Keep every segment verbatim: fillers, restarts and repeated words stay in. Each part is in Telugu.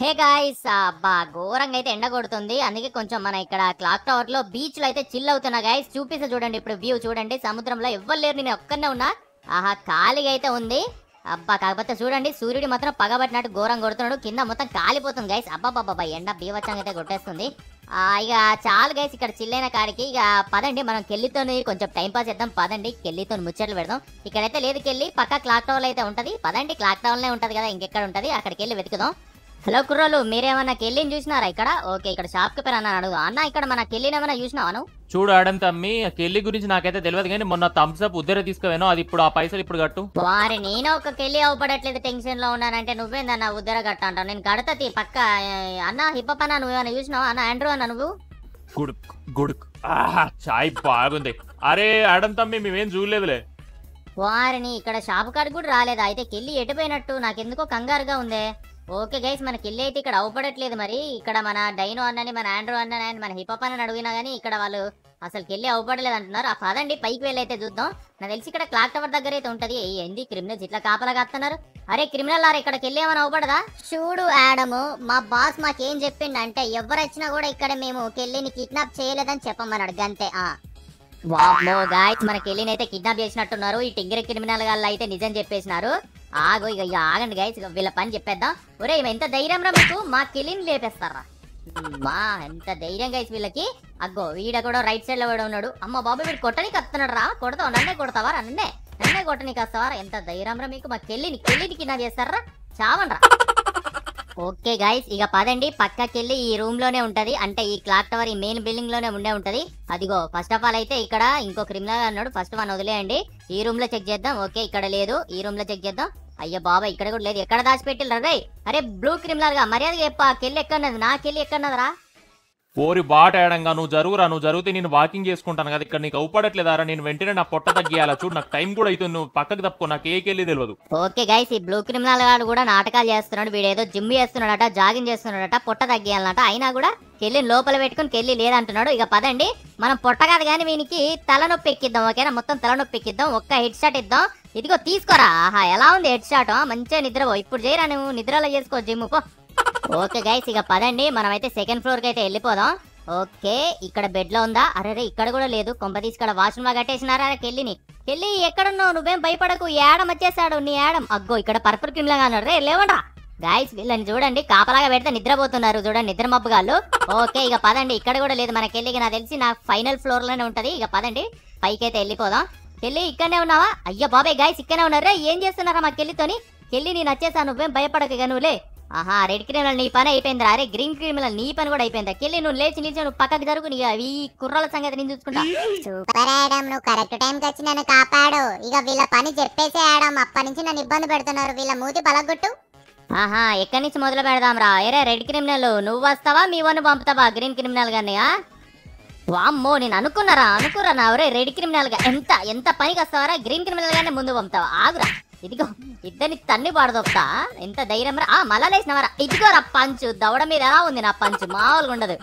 హే గాయ్స్ అబ్బా ఘోరంగా అయితే ఎండ కొడుతుంది అందుకే కొంచెం మన ఇక్కడ క్లాక్ టవర్ లో బీచ్ లో అయితే చిల్ అవుతున్నా గాయ్స్ చూపిస్తా చూడండి ఇప్పుడు వ్యూ చూడండి సముద్రంలో ఎవ్వరు లేరు నేను ఒక్కనే ఉన్నా ఆహా ఖాళీగా అయితే ఉంది అబ్బా కాకపోతే చూడండి సూర్యుడు మాత్రం పగబట్టినట్టు ఘోరంగా కొడుతున్నాడు కింద మొత్తం కాలిపోతుంది గాయ్స్ అబ్బబ్బబ్బా ఎండ బీవచ్చంగా అయితే కొట్టేస్తుంది ఆ ఇక చాలు గాయ్స్ ఇక్కడ చిల్లైన కాడికి ఇక పదండి మనం కెళ్ళితోని కొంచెం టైం పాస్ చేద్దాం పదండి కెళ్ళితో ముచ్చట్లు పెడదాం ఇక్కడైతే లేదు కెళ్ళి పక్క క్లాక్ టవర్ అయితే ఉంటుంది పదండి క్లాక్ టవర్లోనే ఉంటుంది కదా ఇంకెక్కడ ఉంటుంది అక్కడికి వెళ్ళి వెతుకుదాం హలో కుర్రోలు మీరేమన్నా కెళ్ళిని చూసినారా ఇక్కడ ఓకే ఇక్కడ షాప్కి పేరు అన్న అడుగు అన్న ఇక్కడ మన కెళ్ళినేమన్నా చూసినావాను చూడు ఆడమ్ తమ్మి కెళ్ళి గురించి నాకైతే తెలియదు కానీ మొన్న థమ్స్అప్ ఉద్దర తీసుకోవేనో అది ఇప్పుడు ఆ పైసలు ఇప్పుడు కట్టు వారి నేను ఒక కెళ్ళి అవ్వబడట్లేదు టెన్షన్ లో ఉన్నానంటే నువ్వేందన్నా ఉద్దర కట్ట అంటావు నేను కడతీ పక్క అన్న హిప్పప్ అన్న నువ్వేమన్నా చూసినావా అన్న ఆండ్రూ అన్న నువ్వు గుడుక్ గుడుక్ ఆహా చాయ్ బాగుంది అరే ఆడమ్ తమ్మి మేమేం చూడలేదులే వారిని ఇక్కడ షాప్ కాడ కూడా రాలేదు అయితే కెళ్ళి ఎటుపోయినట్టు నాకెందుకో కంగారుగా ఉందే ఓకే గైస్ మన కెళ్ళి అయితే ఇక్కడ అవ్వబడట్లేదు మరి ఇక్కడ మన డైనో అన్నని మన ఆండ్రో అన్న మన హిపాప్ అన్నని అడిగినా కానీ ఇక్కడ వాళ్ళు అసలు కెళ్ళి అవ్వబడలేదు అంటున్నారు ఆ పదండి పైకి వెళ్ళైతే చూద్దాం నాకు తెలిసి ఇక్కడ క్లాక్ టవర్ దగ్గర అయితే ఉంటుంది ఏంది క్రిమినల్స్ ఇట్లా కాపలా కాస్తున్నారు అరే క్రిమినల్ ఆర్ ఇక్కడ కెళ్ళేమని అవ్వబడదా చూడు ఆడము మా బాస్ మాకేం చెప్పిండు అంటే ఎవరు వచ్చినా కూడా ఇక్కడ మేము కెళ్ళిని కిడ్నాప్ చేయలేదని చెప్పమన్నాడు గంతే ఆ వామ్మో గాయ్స్ మన కెళ్ళిని అయితే కిడ్నాప్ చేసినట్టున్నారు ఈ టింగర్ క్రిమినల్ వాళ్ళు అయితే నిజం చెప్పేసినారు ఆగో ఇక ఆగండి గాయ్స్ వీళ్ళ పని చెప్పేద్దాం ఒరే ఎంత ధైర్యం రా మీకు మా కెళ్ళిని లేపేస్తారా మా ఎంత ధైర్యం గాయ్స్ వీళ్ళకి అగ్గో వీడ కూడా రైట్ సైడ్ లో కూడా ఉన్నాడు అమ్మ బాబు వీడు కొట్టనికి వస్తున్నాడు రా కొడతావు నన్నే కొడతావా నన్నే నన్నే కొట్టనికి వస్తావా ఎంత ధైర్యం రా మీకు మా కెళ్ళిని కెళ్ళిని కిడ్నాప్ చేస్తారా చావండ్రా ఓకే గాయ్స్ ఇక పదండి పక్కకెళ్ళి ఈ రూమ్ లోనే ఉంటది అంటే ఈ క్లాక్ టవర్ ఈ మెయిన్ బిల్డింగ్ లోనే ఉండే ఉంటది అదిగో ఫస్ట్ ఆఫ్ ఆల్ అయితే ఇక్కడ ఇంకో క్రిమినల్ అన్నాడు ఫస్ట్ వన్ వదిలేయండి ఈ రూమ్ లో చెక్ చేద్దాం ఓకే ఇక్కడ లేదు ఈ రూమ్ లో చెక్ చేద్దాం అయ్యో బాబా ఇక్కడ కూడా లేదు ఎక్కడ దాచిపెట్టిల్రా రే అరే బ్లూ క్రిమినల్ గా మర్యాదగా చెప్పా కెళ్ళి ఎక్కడన్నది నా కెళ్ళి ఎక్కడన్నదిరా ఓరి బాట ఏడంగా నువ్వు జరుగురా నువ్వు జరిగితే నేను వాకింగ్ చేసుకుంటాను కదా ఇక్కడ నీకు అవుపడట్లేదారా నేను వెంటనే నా పొట్ట తగ్గియాలా చూడు నాకు టైం కూడా అవుతుంది నువ్వు పక్కకు తప్పుకో నాకు ఏ కెళ్ళి తెలియదు ఓకే గైస్ ఈ బ్లూ క్రిమినల్ గాడు కూడా నాటకాలు చేస్తున్నాడు వీడేదో జిమ్ చేస్తున్నాడట జాగింగ్ చేస్తున్నాడట పొట్ట తగ్గియాలన్నట అయినా కూడా కెళ్ళిని లోపల పెట్టుకుని కెళ్ళి లేదంటున్నాడు ఇక పదండి మనం పొట్ట కాదు కానీ వీనికి తలనొప్పి ఎక్కిద్దాం ఓకేనా మొత్తం తలనొప్పి ఎక్కిద్దాం ఒక్క హెడ్ షాట్ ఇద్దాం ఇదిగో తీసుకోరా ఆహా ఎలా ఉంది హెడ్ షాట్ మంచిగా నిద్రపో ఇప్పుడు చేయరా నువ్వు నిద్రలో చేసుకో జిమ్ పో ఓకే గైస్ ఇక పదండి మనమైతే సెకండ్ ఫ్లోర్ కి అయితే వెళ్ళిపోదాం ఓకే ఇక్కడ బెడ్ లో ఉందా అరే ఇక్కడ కూడా లేదు కొంప తీసుకడ వాష్రూమ్ లో కట్టేసినారా కెళ్ళిని కెళ్ళి ఎక్కడున్నావు నువ్వేం భయపడకు యాడం వచ్చేసాడు నీ యాడం అగ్గో ఇక్కడ పర్పుల్ క్రీమ్ లాగా అన్నాడు రే లేవండ్రా గైస్ వీళ్ళని చూడండి కాపలాగా పెడితే నిద్రపోతున్నారు చూడండి నిద్ర మబ్బుగాళ్ళు ఓకే ఇక పదండి ఇక్కడ కూడా లేదు మన కెళ్ళికి నాకు తెలిసి నా ఫైనల్ ఫ్లోర్ లోనే ఉంటది ఇక పదండి పైకి అయితే వెళ్ళిపోదాం కెళ్ళి ఇక్కడనే ఉన్నావా అయ్యో బాబాయ్ గైస్ ఇక్కడనే ఉన్నారా ఏం చేస్తున్నారా మా కెళ్ళితోని కెళ్ళి నేను వచ్చేసా నువ్వేం భయపడక నువ్వులే ఆహా రెడ్ క్రీమినల్ నీ పని అయిపోయిందిరా అరే గ్రీన్ క్రీమినల్ నీ పని కూడా అయిపోయిందా కెళ్ళి నువ్వు లేచి నిలిచి నువ్వు పక్కకు జరుగు నీ ఈ కుర్రల సంగతి నేను చూసుకుంటా సూపర్ ఆడమ్ నువ్వు కరెక్ట్ టైం కి వచ్చి నన్ను కాపాడు ఇక వీళ్ళ పని చెప్పేసే ఆడమ్ అప్పటి నుంచి నన్ను ఇబ్బంది పెడుతున్నారు వీళ్ళ మూతి పలగొట్టు ఆహా ఎక్కడి నుంచి మొదలు పెడదాం రా అరే రెడ్ క్రీమినల్ నువ్వు వస్తావా మీ వన్ పంపుతావా గ్రీన్ క్రిమినల్ గానియా వామ్మో నేను అనుకున్నారా అనుకురా నా ఒరే రెడ్ క్రిమినల్ గా ఎంత ఎంత పనికి వస్తావరా గ్రీన్ క్రిమినల్ గానే ముందు పంపుతావా ఆగురా ఇదిగో ఇద్దరిని తన్ని పాడదొక్తా ఎంత ధైర్యం రా మళ్ళా లేచినవరా ఇదిగో రా పంచు దవడ మీద ఎలా ఉంది నా పంచు మామూలుగా ఉండదు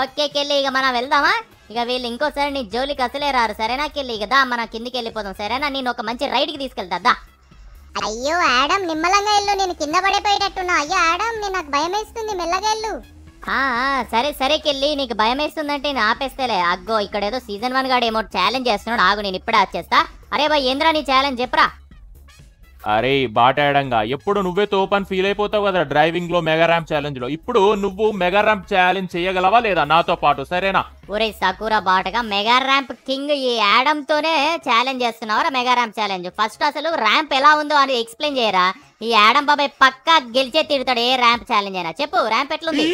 ఓకే కెళ్ళి ఇక మనం వెళ్దామా ఇక వీళ్ళు ఇంకోసారి నీ జోలికి అసలే రారు సరేనా కెళ్ళి ఇక దా మనం కిందికి వెళ్ళిపోదాం సరేనా నేను ఒక మంచి రైడ్ కి తీసుకెళ్తా దా అయ్యో ఆడమ్ నిమ్మలంగా వెళ్ళు నేను కింద పడిపోయేటట్టున్నా అయ్యో ఆడమ్ నేను నాకు భయం వేస్తుంది మెల్లగా వెళ్ళు సరే సరే కెళ్ళి నీకు భయం వేస్తుందంటే నేను ఆపేస్తేలే అగ్గో ఇక్కడ ఏదో సీజన్ వన్ గాడు ఏమో ఛాలెంజ్ చేస్తున్నాడు ఆగు నేను ఇప్పుడే వచ్చేస్తా అరే బా ఏంద్రా నీ ఛాలెంజ్ చెప్పరా అరే బాటాడంగా ఎప్పుడు నువ్వే తోపని ఫీల్ అయిపోతావు కదా డ్రైవింగ్ లో మెగా ర్యాంప్ ఛాలెంజ్ లో ఇప్పుడు నువ్వు మెగా ర్యాంప్ ఛాలెంజ్ చేయగలవా లేదా నాతో పాటు సరేనా ఒరే సకూరా బాటగా మెగా ర్యాంప్ కింగ్ ఈ ఆడమ్ తోనే ఛాలెంజ్ చేస్తున్నావరా మెగా ర్యాంప్ ఛాలెంజ్ ఫస్ట్ అసలు ర్యాంప్ ఎలా ఉందో అని ఎక్స్ప్లెయిన్ చేయరా ఈ ఆడమ్ బాబాయ్ పక్కా గెలిచే తిడతాడు ఏ ర్యాంప్ ఛాలెంజ్ అయినా చెప్పు ర్యాంప్ ఎట్లుంది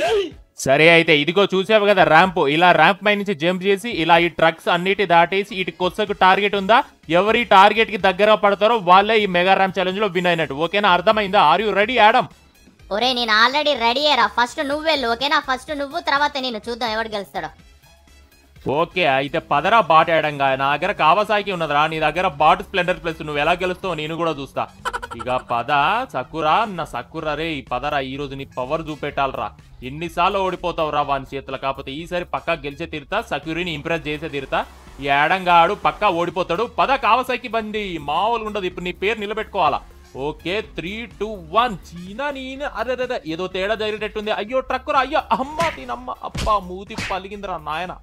సరే అయితే ఇదిగో చూసావు కదా ర్యాంప్ ఇలా ర్యాంప్ పై నుంచి జంప్ చేసి ఇలా ఈ ట్రక్స్ అన్నిటి దాటేసి ఇటు కొత్తకు టార్గెట్ ఉందా ఎవరి టార్గెట్ కి దగ్గర పడతారో వాళ్ళే ఈ మెగా ర్యాంప్ ఛాలెంజ్ లో విన్ అయినట్టు ఓకేనా అర్థమైందా ఆర్ యూ రెడీ ఆడమ్ ఒరే నేను ఆల్రెడీ రెడీ అయ్యరా ఫస్ట్ నువ్వు వెళ్ళు ఓకేనా ఫస్ట్ నువ్వు తర్వాత నేను చూద్దాం ఎవరు గెలుస్తాడో ఓకే అయితే పదరా బాట ఆడంగా నా దగ్గర కావాసాకి ఉన్నదిరా నీ దగ్గర బాట్ స్ప్లెండర్ ప్లస్ నువ్వు ఎలా గెలుస్తావు నేను కూడా చూస్తా ఇక పద సకురా నా సకురా రే ఈ పదరా ఈ రోజు నీ పవర్ చూపెట్టాలరా ఎన్నిసార్లు ఓడిపోతావు రా వాని చేతులు కాకపోతే ఈసారి పక్కా గెలిచే తిరుతా సకురిని ఇంప్రెస్ చేసే తిరుతా ఈ ఆడంగాడు పక్కా ఓడిపోతాడు పద కావాసాకి బండి మామూలుగా ఉండదు ఇప్పుడు నీ పేరు నిలబెట్టుకోవాలా ఓకే త్రీ టూ వన్ చీనా నేను అరే అరే ఏదో తేడా జరిగేటట్టుంది. అయ్యో ట్రక్కురా, అయ్యో అమ్మ తినమ్మ, అబ్బా మూతి పలిగిందిరా నాయన.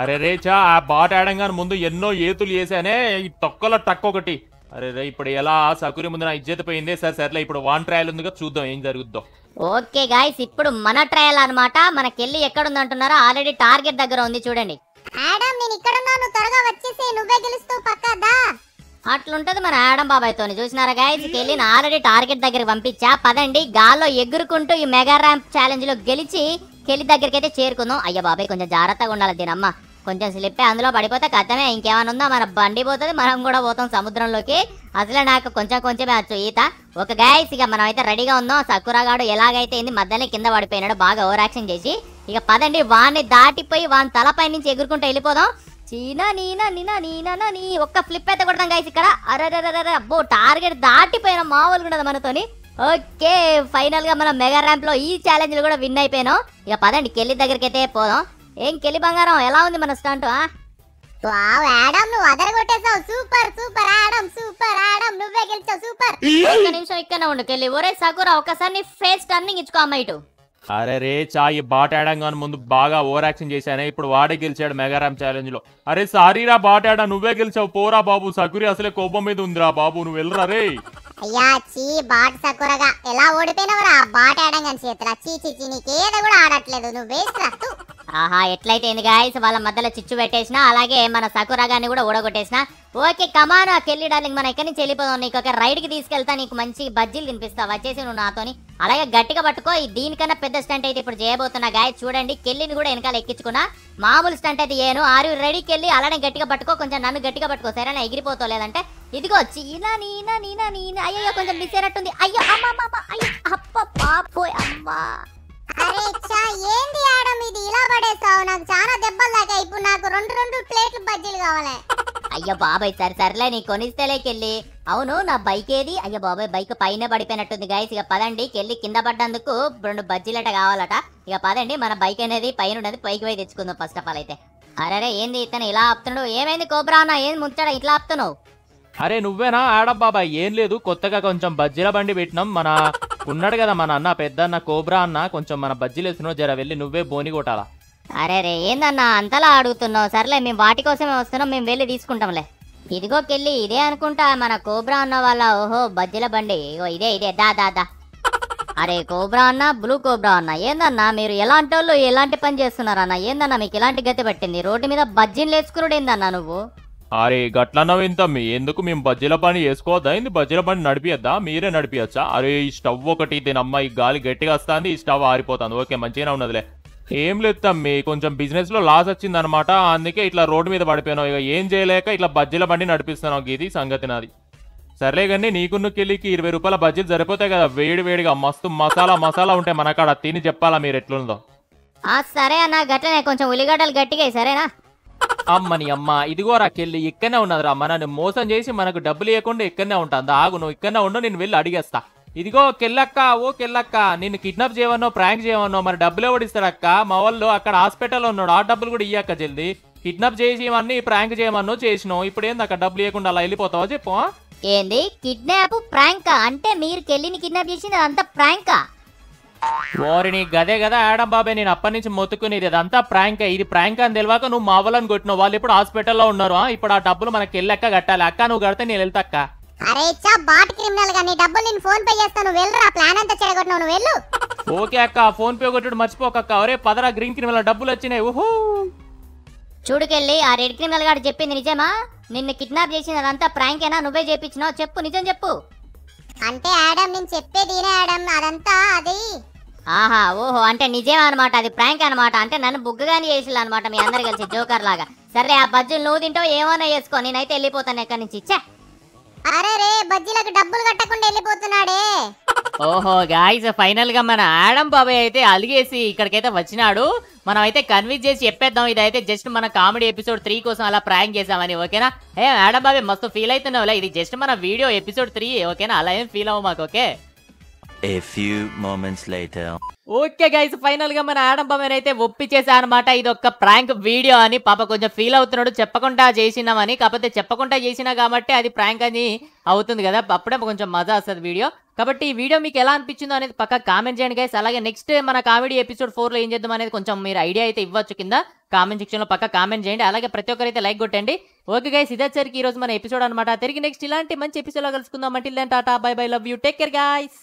అరే రేచా ఆ బాట్ ఆడంగానే ముందు ఎన్నో ఏతులు వేసానే, ఈ తొక్కల ట్రక్ ఒకటి. అరే రే ఇప్పుడు ఎలా సకురి ముందు నా ఇజ్జత పోయిందే. సార్ సర్లే ఇప్పుడు వన్ ట్రయల్ ఉందిగా, చూద్దాం ఏం జరుగుద్దో. ఓకే గాయస్ ఇప్పుడు మన ట్రయల్ అన్నమాట. మనకెళ్ళి ఎక్కడ ఉంది అంటున్నారా, ఆల్రెడీ టార్గెట్ దగ్గర ఉంది చూడండి. ఆడమ్ నేను ఇక్కడ ఉన్నాను, త్వరగా వచ్చేసే, నువ్వే గెలుస్తావు పక్కా దా. అట్లుంటది మన ఆడం బాబాయ్తోని. చూసినారా గాయస్ వెళ్ళి ఆల్రెడీ టార్గెట్ దగ్గరికి పంపించా. పదండి గాల్లో ఎగురుకుంటూ ఈ మెగా ర్యాంప్ ఛాలెంజ్ లో గెలిచి కెళ్ళి దగ్గరికి అయితే చేరుకుందాం. అయ్యా బాబాయ్ కొంచెం జాగ్రత్తగా ఉండాలి దీనమ్మ, కొంచెం స్లిప్పే అందులో పడిపోతే కథమే. ఇంకేమైనా ఉందా మన బండి పోతుంది, మనం కూడా పోతాం సముద్రంలోకి. అసలే నాకు కొంచెం కొంచెమే వచ్చు ఈత. ఒక గాయస్ ఇక మనం అయితే రెడీగా ఉందాం. సకురాగాడు ఎలాగైతే ఏంది మధ్యలో కింద పడిపోయినాడు బాగా ఓవర్ యాక్షన్ చేసి. ఇక పదండి వాన్ని దాటిపోయి వాని తలపై నుంచి ఎగురుకుంటూ వెళ్ళిపోదాం. చీనా నీనా నీనా నీనా నీ ఒక్క ఫ్లిప్ అయితే కొడతాం గైస్ ఇక్కడ. అరే అబ్బో టార్గెట్ దాటిపోయినా మామూలుగా ఉండదు మనతోని. ఓకే ఫైనల్ గా మనం మెగా ర్యాంప్ లో ఈ ఛాలెంజ్ లో కూడా విన్ అయిపోయినాం. ఇక పదండి కెళ్ళి దగ్గరికి అయితే పోదాం. ఏం కెళ్ళి బంగారం ఎలా ఉంది మన స్టంట్? వావ్ ఆడమ్ నువ్వు అదరగొట్టేసావు, super super Adam, super Adam నువ్వే గెలిచావు సూపర్. ఒక్క నిమిషం ఇక్కడనే ఉండు కెళ్ళి. ఒరే సకురా ఒకసారి నీ ఫేస్ టర్నింగ్ ఇచ్చుకో అమ్మ ఇటు. అరే రే చా ఈ బాట్ ఆడంగా ముందు బాగా ఓవర్ యాక్షన్ చేశానే, ఇప్పుడు వాడే గెలిచాడు మెగారామ్ ఛాలెంజ్ లో. అరే సారీ రా బాట్ ఆడా, నువ్వే గెలిచావు పోరా బాబు. సకురి అసలే కోపం మీద ఉందిరా బాబు, నువ్వు వెళ్ళరా రే. అయ్యా చీ బాట్ సకురగా ఎలా ఓడిపోయినవరా బాట్ ఆడంగా చేతరా, చీ చీ చీ నీకేదో కూడా ఆడట్లేదు నువ్వు, వేస్ట్ రా తు. ఆహా ఎట్లయితే ఏంది గాయస్ వాళ్ళ మధ్యలో చిచ్చు పెట్టేసిన, అలాగే మన సకురాగాన్ని కూడా ఓడగొట్టేసిన. ఓకే కమానా కెళ్ళి డార్లింగ్ మనం ఎక్కడి నుంచి వెళ్ళిపోదాం. నీకు ఒక రైడ్ కి తీసుకెళ్తా, నీకు మంచి బజ్జీలు తినిపిస్తా, వచ్చేసి నువ్వు నాతోని. అలాగే గట్టిగా పట్టుకో, దీనికన్నా పెద్ద స్టంట్ అయితే ఇప్పుడు చేయబోతున్నా గాయస్. చూడండి కెళ్ళిని కూడా వెనకాల ఎక్కించుకున్నా, మామూలు స్టంట్ అయితే ఏను. ఆరు రెడీ కెళ్ళి అలానే గట్టిగా పట్టుకో, కొంచెం నన్ను గట్టిగా పట్టుకో సరే, నా ఎగిరిపోతా లేదంటే. ఇదిగో చీనా నీనా నీనా నీనా అయ్యో కొంచెం మిస్ అయినట్టుంది. అయ్యో అమ్మ అయ్యో అప్ప పాపోయ్ అమ్మ. అరే చా ఏంది ఆడం ఇది ఇలా పడేసావు, నాకు చాలా దెబ్బలు తాకాయి, ఇప్పుడు నాకు రెండు రెండు ప్లేట్లు బజ్జీలు కావాలి. అయ్యో బాబాయ్ సరే సర్లే నీ కొనిస్తేలేకెళ్ళి. అవును నా బైక్ ఏది? అయ్యో బాబాయ్ బైక్ పైన పడిపోయినట్టుంది గాయస్. ఇక పదండి కెళ్ళి కింద పడ్డందుకు రెండు బజ్జీలట కావాలట. ఇక పదండి మన బైక్ అనేది పైన ఉండేది పైకి పోయి తెచ్చుకుందాం ఫస్ట్ ఆఫ్ ఆల్ అయితే. అరే ఏంది ఇతను ఇలా ఆపుతున్నాడు, ఏమైంది కోబ్రా అన్న ఏం ముంచాడా ఇట్లా ఆపుతున్నావు? అరే నువ్వేనా ఆడ బాబాయ్? ఏం లేదు కొత్తగా కొంచెం బజ్జీల బండి పెట్టినాం, మన ఉన్నాడు కదా మన అన్న పెద్దన్న కోబ్రా అన్న, కొంచెం మన బజ్జీలు వేస్తున్నావు జర వెళ్ళి నువ్వే బోని కొట్టాలా. అరే రే ఏందన్నా అంతలా అడుగుతున్నావు, సర్లే మేము వాటి కోసమే వస్తున్నాం, మేము వెళ్ళి తీసుకుంటాంలే. ఇదిగోకెళ్ళి ఇదే అనుకుంటా మన కోబ్రా అన్న వాళ్ళ ఓహో బజ్జీల బండి, ఇగో ఇదే ఇదే దా దా దా. అరే కోబ్రా అన్న బ్లూ కోబ్రా అన్న ఏందన్నా మీరు ఎలాంటి వాళ్ళు ఎలాంటి పని చేస్తున్నారన్నా, ఏందన్నా మీకు ఇలాంటి గతి పట్టింది, రోడ్డు మీద బజ్జీలు వేసుకున్నాడు ఏందన్నా నువ్వు? అరే గట్లన్నావు ఇంత మీ ఎందుకు, మేము బజ్జీల పని చేసుకోవద్దా ఏంది, బజ్జీల పని నడిపియద్దా, మీరే నడిపియచ్చా? అరే ఈ స్టవ్ ఒకటి దీనమ్మ ఈ గాలి గట్టిగా వస్తుంది, ఈ స్టవ్ ఆరిపోతుంది. ఓకే మంచిగానే ఉన్నదిలే, ఏం లేదు తమ్మి కొంచెం బిజినెస్ లో లాస్ వచ్చిందనమాట, అందుకే ఇట్లా రోడ్డు మీద పడిపోయినావు, ఇక ఏం చేయలేక ఇట్లా బజ్జీల బండి నడిపిస్తున్నావు, ఇది సంగతి నాది. సర్లే కానీ నీకున్నకెళ్ళికి ఇరవై రూపాయల బజ్జీలు సరిపోతాయి కదా, వేడి వేడిగా మస్తు మసాలా మసాలా ఉంటే మనకాడ తిని చెప్పాలా మీరు ఎట్లుందో. సరే అన్న గట్లనే కొంచెం ఉల్లిగడ్డలు గట్టిగా సరేనా. అమ్మని అమ్మ ఇదిగోరా కెళ్ళి ఇక్కడనే ఉన్నది రా, మనని మోసం చేసి మనకు డబ్బులు ఇవ్వకుండా ఇక్కడనే ఉంటాను. ఆగు నువ్వు ఇక్కడనే ఉండు, నేను వెళ్ళి అడిగేస్తా. ఇదిగో కెళ్ళక్క ఓ కెళ్ళక్క, నేను కిడ్నాప్ చేయవన్నో ప్రాంక్ చేయవన్నో మరి డబ్బులు ఎవడిస్తాడక్క, మా వాళ్ళు అక్కడ హాస్పిటల్లో ఉన్నాడు, ఆ డబ్బులు కూడా ఇయ్యాక జల్ది. కిడ్నాప్ చేసేవన్నీ ప్రాంక్ చేయమన్నో చేసినావు, ఇప్పుడు ఏంది అక్కడ డబ్బులు ఇవ్వకుండా అలా వెళ్ళిపోతావో చెప్పు. ఏంది కిడ్నాప్ ప్రాంక్ అంటే మీరు కెళ్ళిని కిడ్నాప్ చేసింది అదంతా ప్రాంకా? ఓరి నీ గదే కదా ఆడం బాబాయ్, నేను అప్పటి నుంచి మొత్తుకునేది అదంతా ప్రాంక్, ఇది ప్రాంక్ అని తెలియక నువ్వు మా వాళ్ళని కొట్టినావు, వాళ్ళు ఇప్పుడు హాస్పిటల్లో ఉన్నారు, ఇప్పుడు ఆ డబ్బులు మనకి వెళ్ళాక కట్టాలి అక్క, నువ్వు కడితే నేను వెళ్తా అక్క. అరే చా బాట్ క్రిమినల్ గా నీ డబ్బులు నేను ఫోన్ పే చేస్తాను, వెళ్ళరా ప్లాన్ అంతా చెడగొట్టినావు నువ్వు వెళ్ళు. ఓకే అక్క ఫోన్ పే కొట్టుడు మర్చిపోకక్క. ఒరే పదరా గ్రీన్ క్రిమినల్ డబ్బులు వచ్చినాయి. ఓహో చూడుకెళ్ళి ఆ రెడ్ క్రిమినల్ గాడు చెప్పింది నిజమా, నిన్ను కిడ్నాప్ చేసింది అదంతా ప్రాంక్ అయినా నువ్వే చేపించినావు, చెప్పు నిజం చెప్పు. అంటే ఆడమ్ నేను చెప్పేది ఆడమ్ అదంతా అది. ఆహా ఓహో అంటే నిజమే అనమాట, అది ప్రాంక్ అనమాట, అంటే నన్ను బుగ్గగాని చేసిల్ అనమాట మీ అందరు కలిసి జోకర్ లాగా. సరే ఆ బజ్జీలు నువ్వు తింటావు ఏమైనా చేసుకో, నేనైతే వెళ్ళిపోతాను ఎక్కడి నుంచి. ఇచ్చా అరే రే బజ్జీలకు డబ్బులు కట్టకుండా వెళ్ళిపోతున్నాడే. ఓహో గాయస్ ఫైనల్ గా మన ఆడమ్ బాబాయ్ అయితే అలిగేసి ఇక్కడికైతే వచ్చినాడు. మనం అయితే కన్విన్స్ చేసి చెప్పేద్దాం ఇదైతే జస్ట్ మన కామెడీ ఎపిసోడ్ త్రీ కోసం అలా ప్రాంక్ చేసామని, ఓకేనా? ఏ ఆడమ్ బాబాయ్ మస్తు ఫీల్ అవుతున్నావులే, ఇది జస్ట్ మన వీడియో ఎపిసోడ్ త్రీ ఓకేనా, అలా ఏం ఫీల్ అవ్వ మాకు okay. A few moments later. Okay guys, final గా మన ఆడమ్ బాబాయ్ అయితే ఒప్పించేసా అన్నమాట. ఇది ఒక ప్రాంక్ వీడియో అని పాప కొంచెం ఫీల్ అవుతున్నాడు, చెప్పకుండా చేసినామని. కాకపోతే చెప్పకుండా చేసినా కాబట్టి అది ప్రాంక్ అని అవుతుంది కదా, అప్పుడే కొంచెం మజా వస్తుంది వీడియో. కాబట్టి ఈ వీడియో మీకు ఎలా అనిపించిందో అనేది పక్కా కామెంట్ చేయండి గైస్. అలాగే నెక్స్ట్ మన కామెడీ ఎపిసోడ్ ఫోర్లో ఏం చేద్దాం అనేది కొంచెం మీరు ఐడియా అయితే ఇవ్వచ్చు, కింద కామెంట్ సెక్షన్లో పక్కా కామెంట్ చేయండి. అలాగే ప్రతి ఒక్కరైతే లైక్ కొట్టండి. ఓకే గైస్, ఇదేసరికి ఈరోజు మన ఎపిసోడ్ అనమాట. తిరిగి నెక్స్ట్ ఇలాంటి మంచి ఎపిసోడ్లో కలుసుకుందాం. అంటే Tata, bye bye, love you, take care guys.